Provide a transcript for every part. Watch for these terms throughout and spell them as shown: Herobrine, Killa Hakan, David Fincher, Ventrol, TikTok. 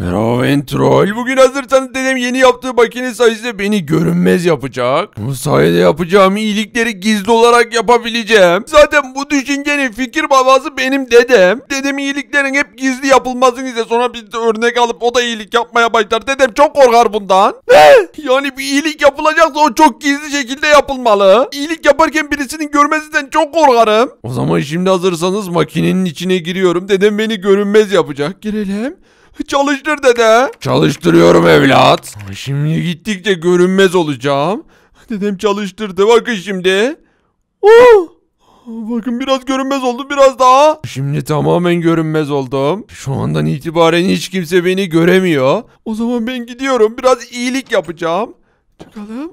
Merhaba Ventrol. Bugün hazırsanız dedem yeni yaptığı makine sayesinde beni görünmez yapacak. Bu sayede yapacağım iyilikleri gizli olarak yapabileceğim. Zaten bu düşüncenin fikir babası benim dedem. Dedem iyiliklerin hep gizli yapılmasını ise sonra bir örnek alıp o da iyilik yapmaya başlar. Dedem çok korkar bundan. Yani bir iyilik yapılacaksa o çok gizli şekilde yapılmalı. İyilik yaparken birisinin görmesinden çok korkarım. O zaman şimdi hazırsanız makinenin içine giriyorum. Dedem beni görünmez yapacak. Girelim. Çalıştır dede. Çalıştırıyorum evlat. Şimdi gittikçe görünmez olacağım. Dedem çalıştırdı. Bakın şimdi. Oh! Bakın biraz görünmez oldum, biraz daha. Şimdi tamamen görünmez oldum. Şu andan itibaren hiç kimse beni göremiyor. O zaman ben gidiyorum. Biraz iyilik yapacağım. Çıkalım.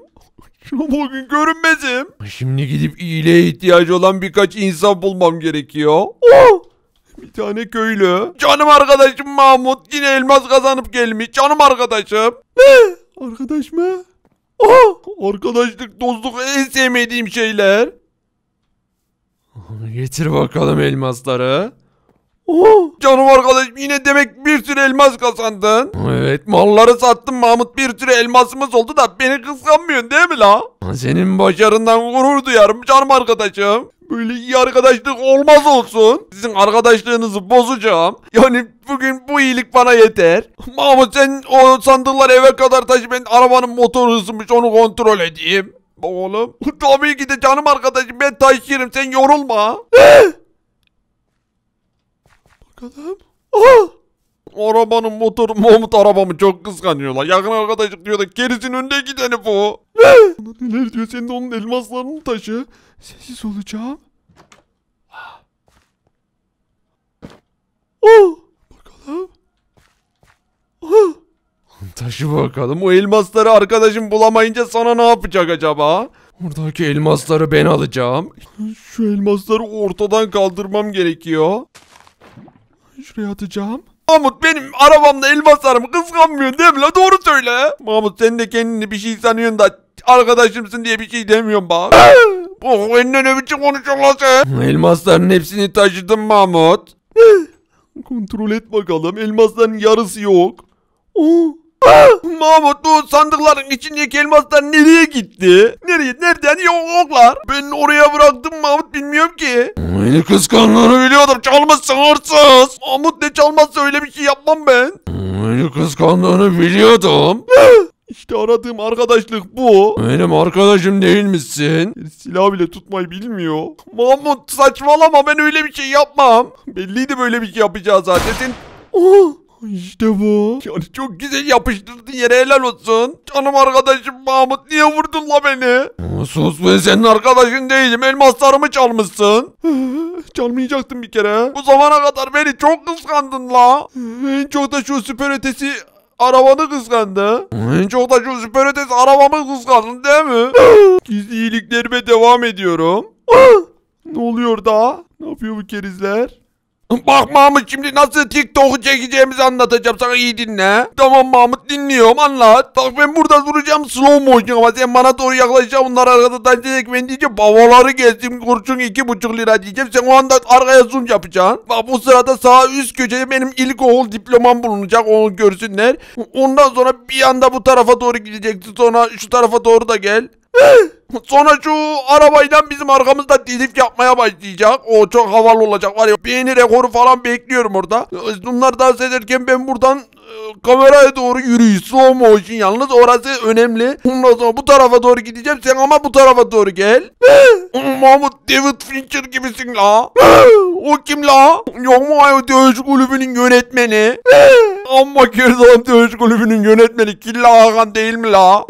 Şuna bakın, görünmezim. Şimdi gidip iyiliğe ihtiyacı olan birkaç insan bulmam gerekiyor. Oh! Bir tane köylü. Canım arkadaşım Mahmut yine elmas kazanıp gelmiş. Canım arkadaşım. Ne? Arkadaş mı? Oh! Arkadaşlık, dostluk en sevmediğim şeyler. Getir bakalım elmasları. Oh! Canım arkadaşım yine demek bir sürü elmas kazandın. Evet, malları sattım Mahmut, bir sürü elmasımız oldu da beni kıskanmıyorsun değil mi la? Senin başarından gurur duyarım canım arkadaşım. Böyle iyi arkadaşlık olmaz olsun. Sizin arkadaşlığınızı bozacağım. Yani bugün bu iyilik bana yeter. Mahmut sen o sandalları eve kadar taşı, ben arabanın motoru ısınmış onu kontrol edeyim. Bak oğlum. Tabii ki de canım arkadaşım ben taşırım, sen yorulma. Bakalım. Aha. Arabanın motoru, Mahmut arabamı çok kıskanıyorlar. Yakın arkadaşlık diyor da gerisinin önüne gideni bu. Neler diyor, sen de onun elmaslarını taşı. Sessiz olacağım. Oh! Bakalım. Oh! Taşı bakalım. O elmasları arkadaşım bulamayınca sana ne yapacak acaba? Buradaki elmasları ben alacağım. Şu elmasları ortadan kaldırmam gerekiyor. Şuraya atacağım. Mahmut benim arabamda elmaslarımı kıskanmıyorsun değil mi la? Doğru söyle. Mahmut sen de kendini bir şey sanıyorsun da arkadaşımsın diye bir şey demiyorum bak. Oh, eline ne biçim konuşuyorlar sen? Elmasların hepsini taşıdım Mahmut. Kontrol et bakalım. Elmasların yarısı yok. Oh. Mahmut bu sandıkların içindeki elmaslar nereye gitti? Nereden yoklar? Ben oraya bıraktım Mahmut, bilmiyorum ki. Beni kıskanlarını biliyordum. Çalmasın hırsız. Mahmut ne çalmazsa öyle bir şey yapmam ben. Beni kıskanlarını biliyordum. İşte aradığım arkadaşlık bu. Benim arkadaşım değil misin? Silah bile tutmayı bilmiyor. Mahmut saçmalama, ben öyle bir şey yapmam. Belliydi böyle bir şey yapacağız zaten. Oh. İşte bu. Yani çok güzel yapıştırdın yere, helal olsun. Canım arkadaşım Mahmut, niye vurdun la beni? Sus, ben senin arkadaşın değilim. Elmaslarımı çalmışsın. Çalmayacaktın bir kere. Bu zamana kadar beni çok kıskandın la. En çok da şu süper ötesi arabanı kıskandı. En çok da şu süper ötesi arabamı kıskandın değil mi? Gizli iyiliklerime devam ediyorum. Ne oluyor da? Ne yapıyor bu kerizler? Bak Mahmut, şimdi nasıl TikTok'u çekeceğimizi anlatacağım sana, iyi dinle. Tamam Mahmut, dinliyorum, anlat. Bak ben burada duracağım slow motion, ama sen bana doğru yaklaşacaksın, bunlar arkada dans edecek, ben diyeceğim bavaları gezdim, kurşun 2,5 lira diyeceğim, sen o anda arkaya zoom yapacaksın. Bak bu sırada sağ üst köşeye benim ilkokul diplomam bulunacak, onu görsünler. Ondan sonra bir anda bu tarafa doğru gideceksin, sonra şu tarafa doğru da gel. Sonra şu arabayla bizim arkamızda dilip yapmaya başlayacak. O çok havalı olacak var ya. Beğeni rekoru falan bekliyorum orada. Bunlar dans ederken ben buradan kameraya doğru yürüyüş. Slow motion yalnız, orası önemli. Ondan sonra bu tarafa doğru gideceğim. Sen ama bu tarafa doğru gel. Mahmut David Fincher gibisin la. O kim la? Yok mu ay, dövüş kulübünün yönetmeni? Amma Kerzan dövüş kulübünün yönetmeni Killa Hakan değil mi la?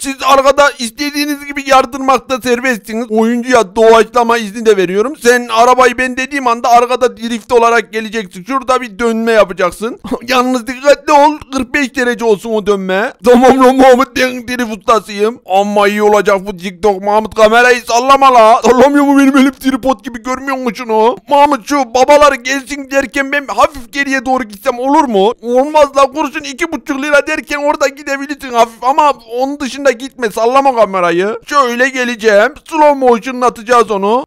Siz arkada istediğiniz gibi yardırmakta serbestsiniz. Oyuncuya doğaçlama izni de veriyorum. Sen arabayı ben dediğim anda arkada drift olarak geleceksin. Şurada bir dönme yapacaksın. Yalnız dikkatli ol. 45 derece olsun o dönme. Tamam lan Mahmut, ben drift ustasıyım. Ama iyi olacak bu TikTok. Mahmut kamerayı sallama la. Sallamıyor mu benim elim tripod gibi, görmüyor musun şunu? Mahmut şu babalar gelsin derken ben hafif geriye doğru gitsem olur mu? Olmaz la, kurşun 2,5 lira derken orada gidebilirsin hafif, ama onun dışında gitme, sallama kamerayı. Şöyle geleceğim. Slow motion'la atacağız onu.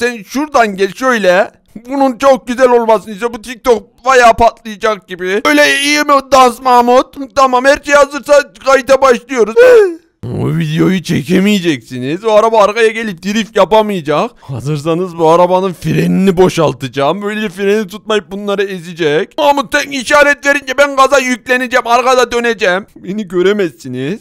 Sen şuradan gel şöyle. Bunun çok güzel olmasını istiyor. Bu TikTok bayağı patlayacak gibi. Öyle iyi mi dans Mahmut? Tamam, her şey hazırsa kayıta başlıyoruz. O videoyu çekemeyeceksiniz. O araba arkaya gelip drift yapamayacak. Hazırsanız bu arabanın frenini boşaltacağım. Böyle freni tutmayıp bunları ezecek. Mahmut sen işaret verince ben gaza yükleneceğim. Arkada döneceğim. Beni göremezsiniz.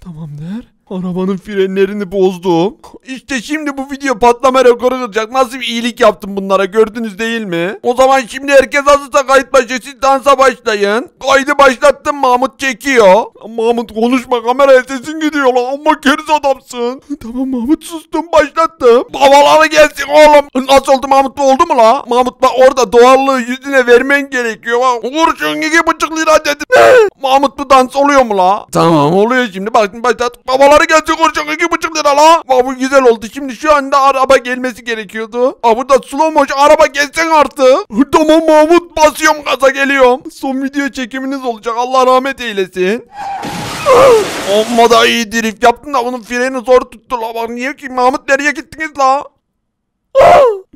Tamamdır. Arabanın frenlerini bozdum. İşte şimdi bu video patlama rekoru kıracak. Nasıl bir iyilik yaptım bunlara, gördünüz değil mi? O zaman şimdi herkes hazırsa kayıt başı, siz dansa başlayın. Kaydı başlattım, Mahmut çekiyor. Mahmut konuşma, kameraya sesin gidiyor lan. Amma keriz adamsın. Tamam Mahmut, sustum, başlattım. Havaları gelsin oğlum. Nasıl oldu Mahmut, oldu mu la? Mahmut bak, orada doğallığı yüzüne vermen gerekiyor. Kurşun 2,5 lira dedim. Mahmut bu dans oluyor mu la? Tamam oluyor şimdi, bak başlat. Havalar geldi, kurşun 2,5 lira la. Aa, bu güzel oldu. Şimdi şu anda araba gelmesi gerekiyordu. Aa, burada slow motion araba gelsen artık. Tamam Mahmut, basıyorum gaza, geliyorum. Son video çekiminiz olacak. Allah rahmet eylesin. Amma da iyi drift yaptın da bunun freni zor tuttu la. Bak niye ki Mahmut, nereye gittiniz la?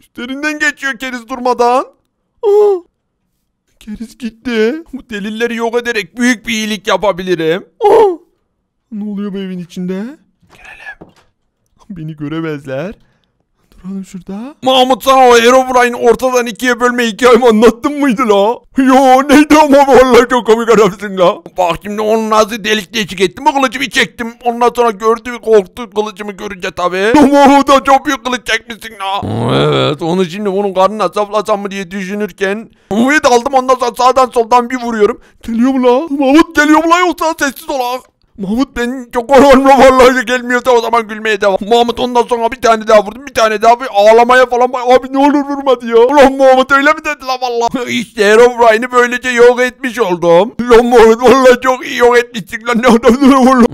Üstlerinden geçiyor keriz durmadan. Keriz gitti. Bu delilleri yok ederek büyük bir iyilik yapabilirim. Ne oluyor bu evin içinde? Girelim. Beni göremezler. Duralım şurada. Mahmut sana o Herobrine'i ortadan ikiye bölme hikayemi anlattın mıydı la? Yo neydi ama, vallahi çok komik adamsın la. Bak şimdi onu nasıl delik deşik ettim, o kılıcı bir çektim. Ondan sonra gördü, korktu kılıcımı görünce tabi. Tamam, o da çok büyük kılıç çekmişsin la. Evet, onu şimdi bunun karnına saplasam mı diye düşünürken U'yu daldım, ondan sonra sağdan soldan bir vuruyorum. Geliyor mu la? Mahmut geliyor mu la, yoksa sessiz olak. Mahmut ben çok oranlı, vallahi gelmiyorsa o zaman gülmeye devam. Mahmut ondan sonra bir tane daha vurdum, bir tane daha, bir ağlamaya falan, abi ne olur vurma diyor. Ulan Mahmut öyle mi dedi lan vallahi? İşte Herobrine'i böylece yok etmiş oldum. Ulan Mahmut vallahi çok iyi yok etmişsin lan, ne adamdır oğlum.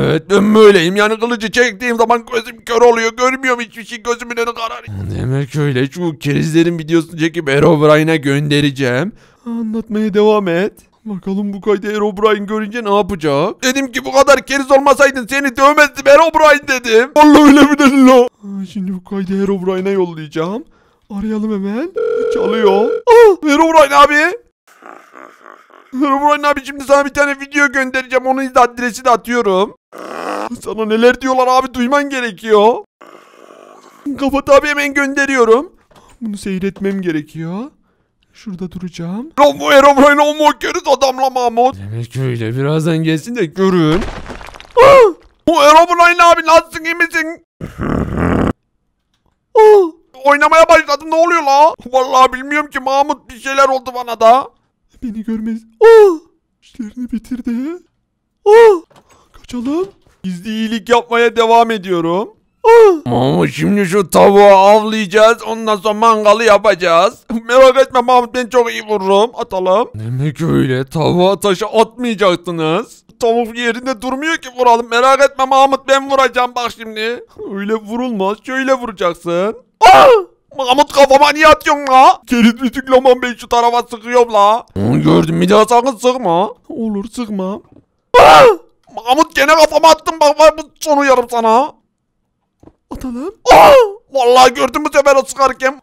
Evet ben böyleyim yani, kılıcı çektiğim zaman gözüm kör oluyor, görmüyorum hiçbir şey, gözümün önü kararıyor. Demek öyle, şu kerizlerin videosunu çekip Herobrine'e göndereceğim. Anlatmaya devam et. Bakalım bu kaydı Herobrine görünce ne yapacak? Dedim ki bu kadar keriz olmasaydın seni dövmezdim Herobrine dedim. Vallahi öyle mi dedin la? Şimdi bu kaydı Herobrine'e yollayacağım. Arayalım hemen. Çalıyor. Herobrine abi. Herobrine abi, şimdi sana bir tane video göndereceğim. Onun izle, adresi de atıyorum. Sana neler diyorlar abi, duyman gerekiyor. Kapat abi, hemen gönderiyorum. Bunu seyretmem gerekiyor. Şurada duracağım. Lan bu Herobrine olma keriz adamla Mahmut. Demek öyle, birazdan gelsin de görün. Bu Herobrine abi nasılsın, iyi misin? Oynamaya başladım, ne oluyor la? Vallahi bilmiyorum ki Mahmut, bir şeyler oldu bana da. Beni görmez. İşlerini bitirdi. Kaçalım. Gizli iyilik yapmaya devam ediyorum. Mahmut şimdi şu tavuğu avlayacağız, ondan sonra mangalı yapacağız. Merak etme Mahmut, ben çok iyi vururum. Atalım. Demek öyle, tavuğa taşı atmayacaktınız. Tavuk yerinde durmuyor ki vuralım. Merak etme Mahmut, ben vuracağım bak şimdi. Öyle vurulmaz, şöyle vuracaksın. Mahmut kafama niye atıyorsun la? Keriz bitiklamam, ben şu tarafa sıkıyorum la. Onu gördüm, bir daha sakın sıkma. Olur sıkma. Mahmut gene kafama attın, bak var bu sonu yarım sana. Atalım. Vallahi gördüm bu sefer o sıkarken.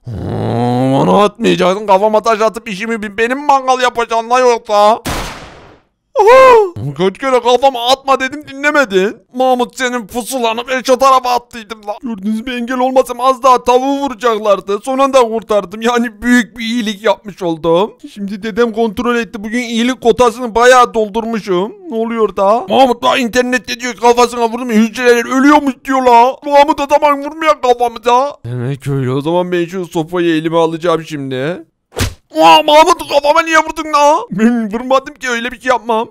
Bana atmayacaksın, kafama taş atıp işimi bil. Benim mangal yapacaksın lan yoksa. Kaç kere kafama atma dedim, dinlemedin. Mahmut senin pusulanı ben şu tarafa attıydım lan. Gördünüz mü, engel olmasam az daha tavuğu vuracaklardı. Son anda kurtardım, yani büyük bir iyilik yapmış oldum. Şimdi dedem kontrol etti, bugün iyilik kotasını bayağı doldurmuşum. Ne oluyor da? Mahmut la internette diyor, kafasına vurdum hücreler ölüyormuş diyor la. Mahmut o zaman vurmayan kafamıza. Demek öyle, o zaman ben şu sopayı elime alacağım şimdi. Aa, Mahmut kafama niye vurdun la? Ben vurmadım ki, öyle bir şey yapmam.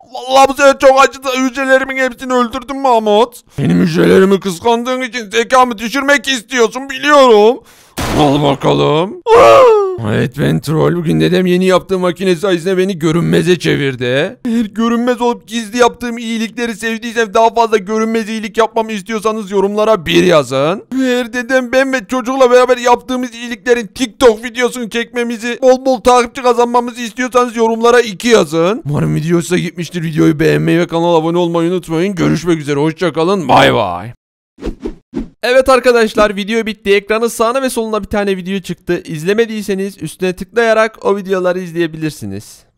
Vallahi bu sefer çok acıdı, hücrelerimin hepsini öldürdüm Mahmut. Benim hücrelerimi kıskandığın için zekamı düşürmek istiyorsun biliyorum. Al bakalım. Evet ben troll, bugün dedem yeni yaptığı makine sayesinde beni görünmeze çevirdi. Eğer görünmez olup gizli yaptığım iyilikleri sevdiysem, daha fazla görünmez iyilik yapmamı istiyorsanız yorumlara 1 yazın. Eğer dedem, ben ve çocukla beraber yaptığımız iyiliklerin TikTok videosunu çekmemizi, bol bol takipçi kazanmamızı istiyorsanız yorumlara 2 yazın. Umarım video hoşuna gitmiştir. Videoyu beğenmeyi ve kanala abone olmayı unutmayın. Görüşmek üzere, hoşça kalın, bay bay. Evet arkadaşlar, video bitti. Ekranın sağına ve soluna bir tane video çıktı. İzlemediyseniz üstüne tıklayarak o videoları izleyebilirsiniz.